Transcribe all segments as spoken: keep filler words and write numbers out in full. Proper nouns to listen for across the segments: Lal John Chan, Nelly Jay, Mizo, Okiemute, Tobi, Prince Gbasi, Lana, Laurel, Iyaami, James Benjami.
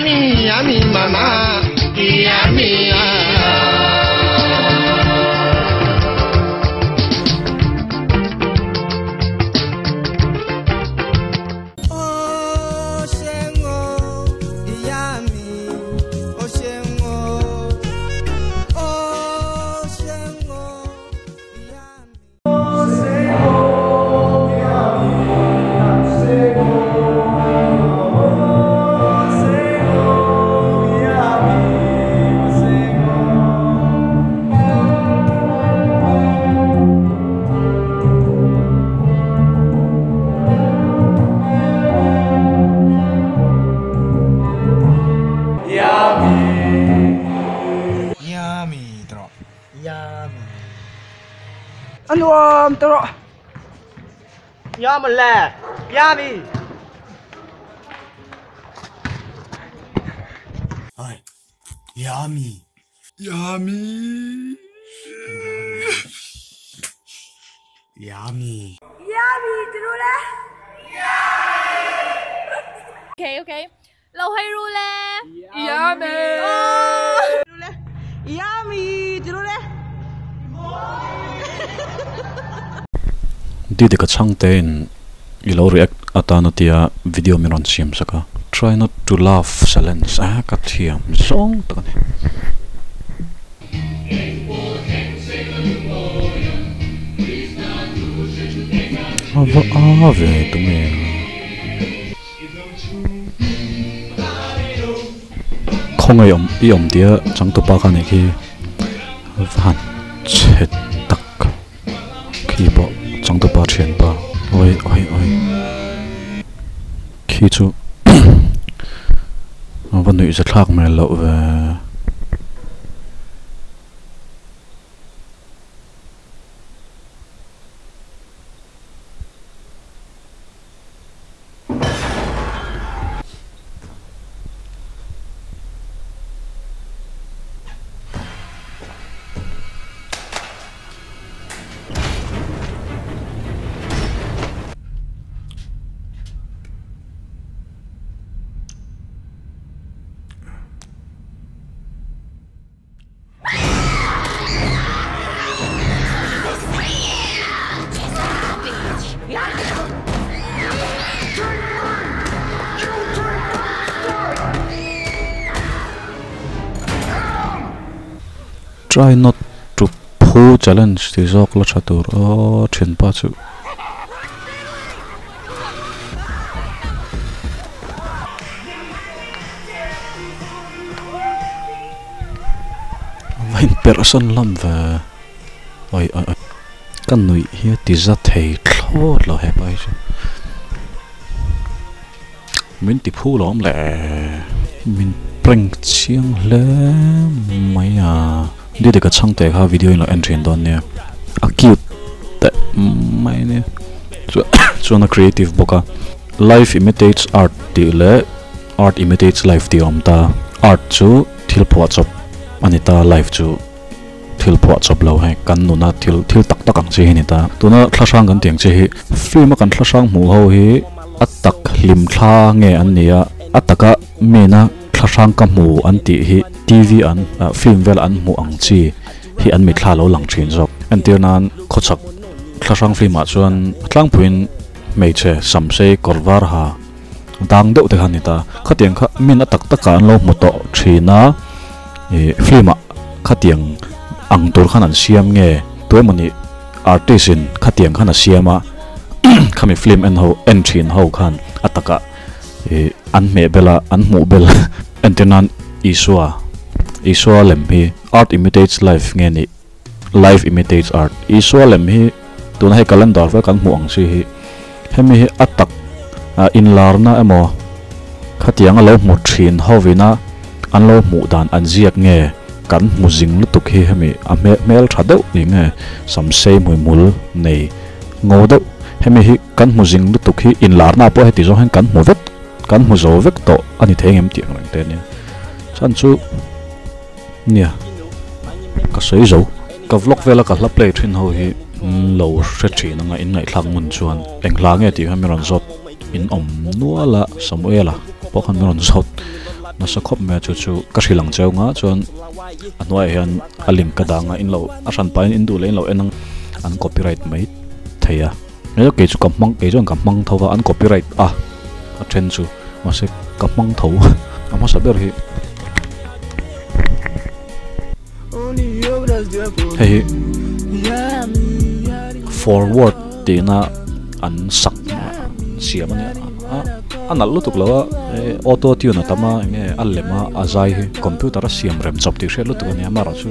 Iyaami, Iyaami, Mama, Iyaami. Anuam taro. Yamale. Yami. Hi. Yami. Yami. Yami. Yami trule. Yami. Okay, okay. Lou hai rule. Yami. Rule. Yami trule. Di de ka chang ten ilo react atana tia video miron siam saka try not to laugh silence a ka thiam song ta ne ave ave to me khong ayom iom dia chang to pa ka ne ki han chet tak ki bo to pa chen pa oi oi oi khi chu van nu is thak me lo ve try not to pull challenge the zog la chatur oh chin pa chu main person lam ve oi oi kan noi hi ti za thei thlo lo he pai chu min ti phu lom le min prang chiang le maya did the chang take her video in the entry and done there. A cute that mine. So on a creative boka. Life imitates art dile. Art imitates life the omta. Art to till pots up. Anita life to till pots up low hang canuna till till tak takang sehinita. Tuna clashang and tiang film can clashang muho he attack lim clang and near attaka mena clashang kamu anti he. T V an uh, film vel an mu ang chi hi an mi thla lo lang thin jok antir nan khochak thlasang film a chuan tlang puin mei che samse korvar ha dang deuh te hanita khatiang kha min atak taka an lo moto thina e film a khatiang ang tur khan an siam nge toimani artist in khatiang khan a siama khami film en ho en thin ho khan ataka e an me bela an mu bela antir nan isua Iswa lemhi art imitates life ngeni life imitates art iswa lemhi tun he kalendar ve kan muang si hi hemi atak in larna emo khatiang lo mu thin hovina an lo mu dan an ziak nge kan mu jing lutuk hi hemi a mel tha deuh ni nge samsei mui mul nei ngo deuh hemi hi kan mu jing lutuk hi in larna po heti zo hen kan mu vet kan mu zo vek to ani thengem ti ang te ne san chu nia ka sei zo ka vlog vela ka hla play thin ho hi lo hrethin anga in ngai thlang mun chuan englang e ti ha miran zop in om nuala samuela pawh kan ron zot na sakhop me chu chu ka hrilang cheu nga chuan anuai hian alim ka danga inlo a ran pain in du le inlo enang an copyright mai theia elo ke chu kamang ke chuan kamang thowa an copyright a a then chu mase kamang tho ama saber hi hei forward dina an sak siam ania an al lutuk lawa auto tune atama nge allema azai computer siam rem chop ti hre lutuk ania mara chu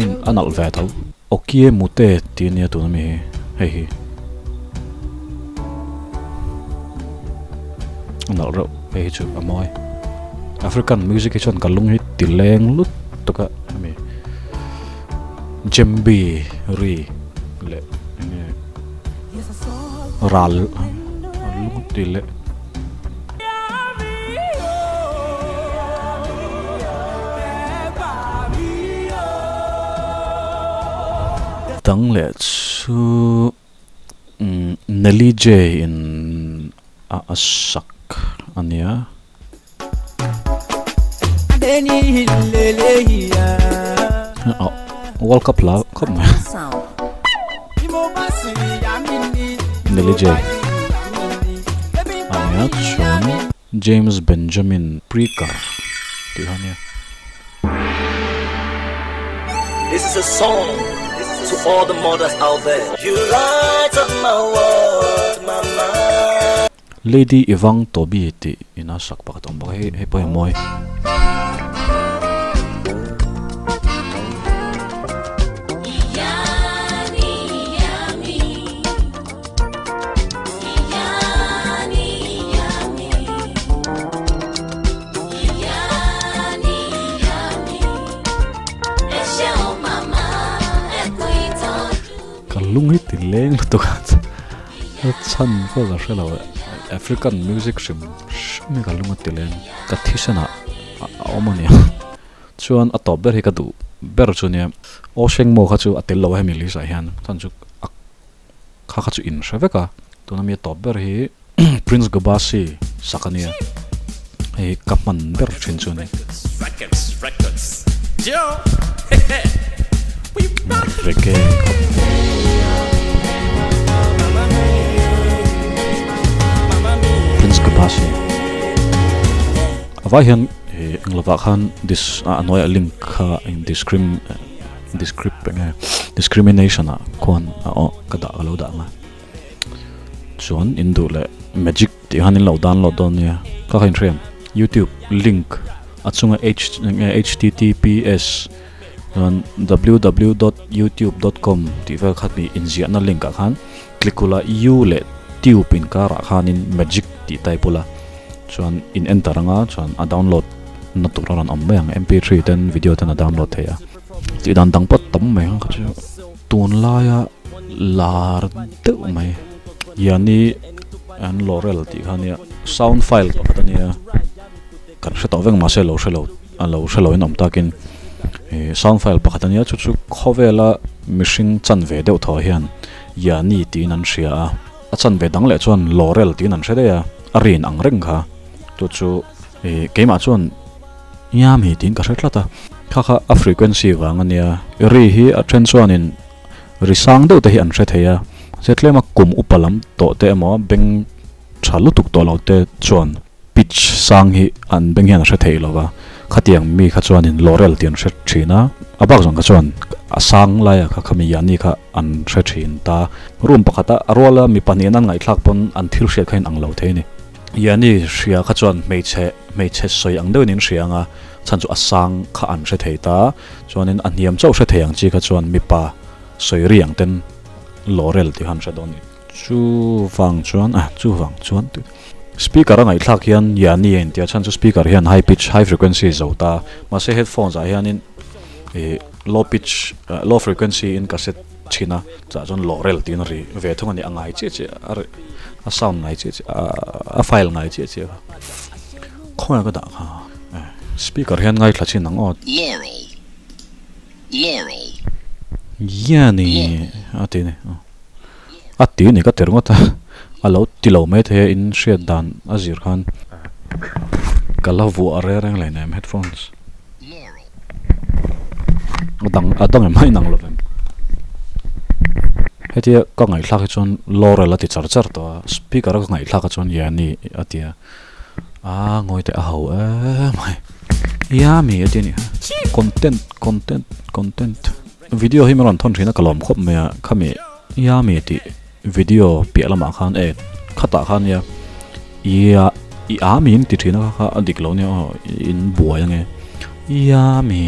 in an al ve tho okie mute ti nia tu mi hei hi an al ro hei chu amoi african music chon kalung hi tileng lut toka mi Jembi ri le ral lutil le tang le chu Nelly J in asak ania deni lelehiya World Cup la come Nelly J Ayat Sean James Benjamin Prekar Tihania. This is a song to all the mothers out there. You light up my world, mama. Lady Ivang Tobi ti inasak pa katong bahay hey boy moy. Lungit leng lutukat chan ko la shela African music shim me kalunga tilen kathisana omania chuan atober hi kadu ber chunia o sheng mo kha chu atel lo hemi li sa hian chan chu kha kha chu in shaveka tunami atober hi Prince Gbasi sakania e kapman ber chin chune records records jo we rock Prince Gbasi avahan e anglawahan this annoy link in the scrim discrimination kon kada aloda ma chon indule magic ti hanin lo download don ya ka hin rem YouTube link achunga https on w w w dot youtube dot com tiver khatmi inzia na link khan clickula u le tube in kara khanin magic ti taipula chuan in enteranga chuan a download na turaran ammeng m p three ten video ten a download theya ti dan dang pot tam mai khachu tun la ya lar te mai yani an Laurel ti khania sound file patania kan se taweng ma se lo se lo a lo se lo in om takin sound file pakhatania chu chu khovela machine chanve deuh tho hian yani tin an hria a a chanve dang le chuan Laurel tin an hredeya a rin ang reng kha tu chu e keima chuan Iyaami tin ka hretlata kha kha a frequency wangania ri hi a then chuan in risang deuh te hi an hretheya zetlema kum upalam to te emaw beng thalutuk to laute chuan pitch sang hi an beng hian hrethe lowa khatiang mi kha chuan in Laurel tian hret thina abak zong kha chuan asang laia kha khami yani kha an hret thin ta room pakhata arola mi panin an ngai thlak pon an thil hriat khain anglo theini yani hria kha chuan meiche meiche soi ang deuhin hrianga chan chu asang kha an hre thei ta chuanin a hniam chau hre theiang chi kha chuan mipa soi riang ten Laurel ti han hre doni chu wang chuan ah chu wang chuan tu speaker angai thlak hian yani en tia chan chu speaker hian high pitch high frequency zota mase headphones ah hian in e low pitch uh, low frequency in cassette china cha chon Laurel tin ri ve thong ani angai che che are a sound ngai che che a file ngai che che khona ka da ha speaker hian ngai thla chin ang ot Laurel Laurel yani atene atene ka terngota alo tilo met he in shed dan azir khan kalavu are rang line em headphones dang adang em nang lovem hetia ka ngai thla chon Laurel ati charger to speaker ka ngai thla chon yani atia a ngoi te a ho a mai Iyaami atini content content content video hi meron thon thina kalom khop me khami Iyaami ti video pialama khan e khata khan ya ia Iyaami in ti thina kha adiklo ne in buayange Iyaami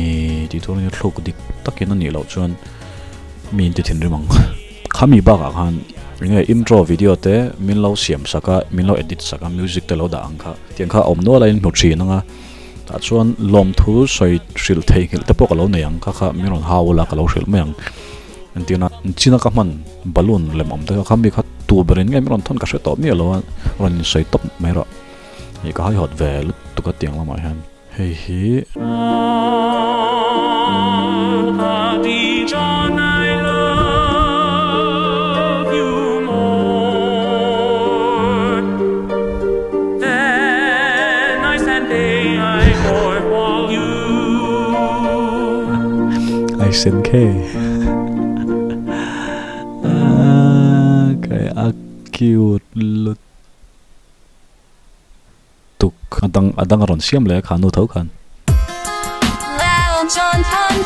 ti thon ne thok dik takin ani lo chon min ti thin rimang khami ba ka khan ringe intro video te min lo siam saka min lo edit saka music te lo da angkha tiang kha omno lain hnuchi nanga ta chuan lom thu soi thil thei khil te pok lo nei ang kha kha miron haula ka lo hril meng antina china ka man balloon lem om te kha mi kha tu berin ngai miron thon ka hre to mi lo ron soi top mai ro e ka hai hot vel tu ka tiang la mai han hei hi ha di jana K. Okay, a cute look. Tuk adang adang ron siam le khanu thau khan. Lal John Chan.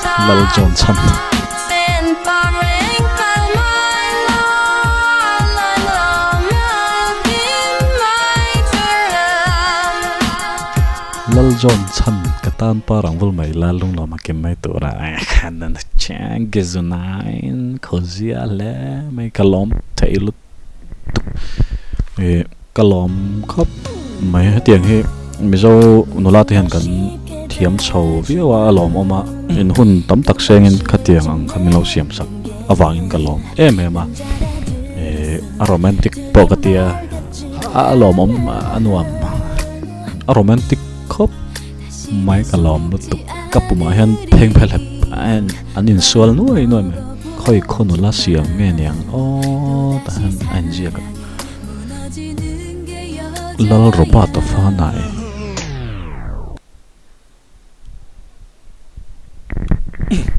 Lal John Chan tan parang vol mai lalung lo ma kem mai tora khanan chang gezunain khozia le mai kalom thailut e kalom khop mai tiang he mizo nulati han kan thiam chho viwa alom oma in hun tam tak sengin khatiang ang khamilo siam sak awangin kalom em em a e a romantic pokatia a alom om anuam a romantic khop mai kalom lu tuk kapuma hen pheng phelep an anin sual nuai noi me khoi khonu la siam me niang o ta han anjia ka lal ropa ta fa nai